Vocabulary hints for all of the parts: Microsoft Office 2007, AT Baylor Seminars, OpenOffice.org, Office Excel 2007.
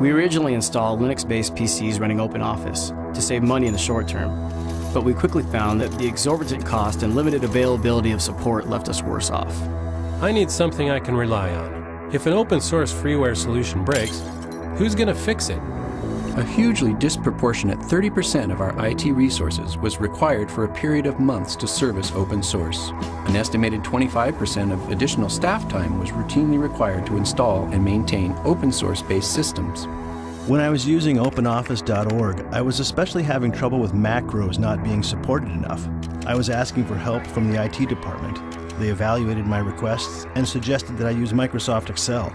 We originally installed Linux-based PCs running OpenOffice to save money in the short term, but we quickly found that the exorbitant cost and limited availability of support left us worse off. I need something I can rely on. If an open-source freeware solution breaks, who's going to fix it? A hugely disproportionate 30% of our IT resources was required for a period of months to service open source. An estimated 25% of additional staff time was routinely required to install and maintain open source-based systems. When I was using OpenOffice.org, I was especially having trouble with macros not being supported enough. I was asking for help from the IT department. They evaluated my requests and suggested that I use Microsoft Excel.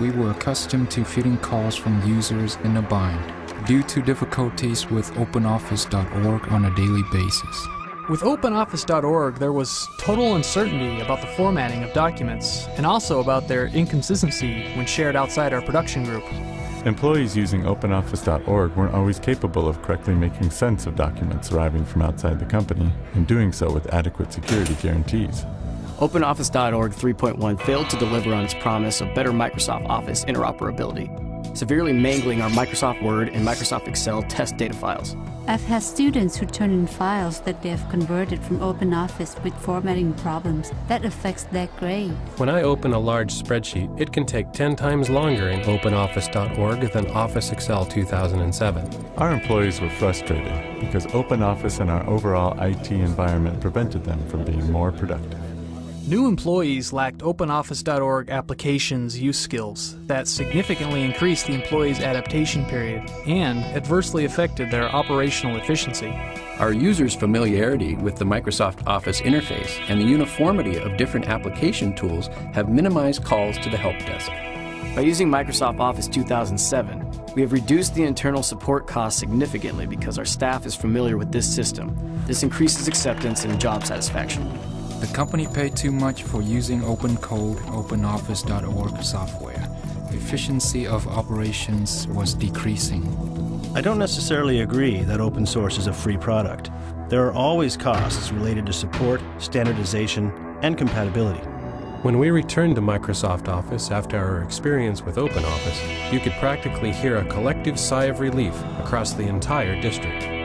We were accustomed to fielding calls from users in a bind due to difficulties with OpenOffice.org on a daily basis. With OpenOffice.org, there was total uncertainty about the formatting of documents and also about their inconsistency when shared outside our production group. Employees using OpenOffice.org weren't always capable of correctly making sense of documents arriving from outside the company and doing so with adequate security guarantees. OpenOffice.org 3.1 failed to deliver on its promise of better Microsoft Office interoperability, severely mangling our Microsoft Word and Microsoft Excel test data files. I've had students who turn in files that they have converted from OpenOffice with formatting problems. That affects their grade. When I open a large spreadsheet, it can take 10 times longer in OpenOffice.org than Office Excel 2007. Our employees were frustrated because OpenOffice and our overall IT environment prevented them from being more productive. New employees lacked OpenOffice.org applications use skills that significantly increased the employees' adaptation period and adversely affected their operational efficiency. Our users' familiarity with the Microsoft Office interface and the uniformity of different application tools have minimized calls to the help desk. By using Microsoft Office 2007, we have reduced the internal support costs significantly because our staff is familiar with this system. This increases acceptance and job satisfaction. The company paid too much for using OpenCode, OpenOffice.org software. The efficiency of operations was decreasing. I don't necessarily agree that open source is a free product. There are always costs related to support, standardization, and compatibility. When we returned to Microsoft Office after our experience with OpenOffice, you could practically hear a collective sigh of relief across the entire district.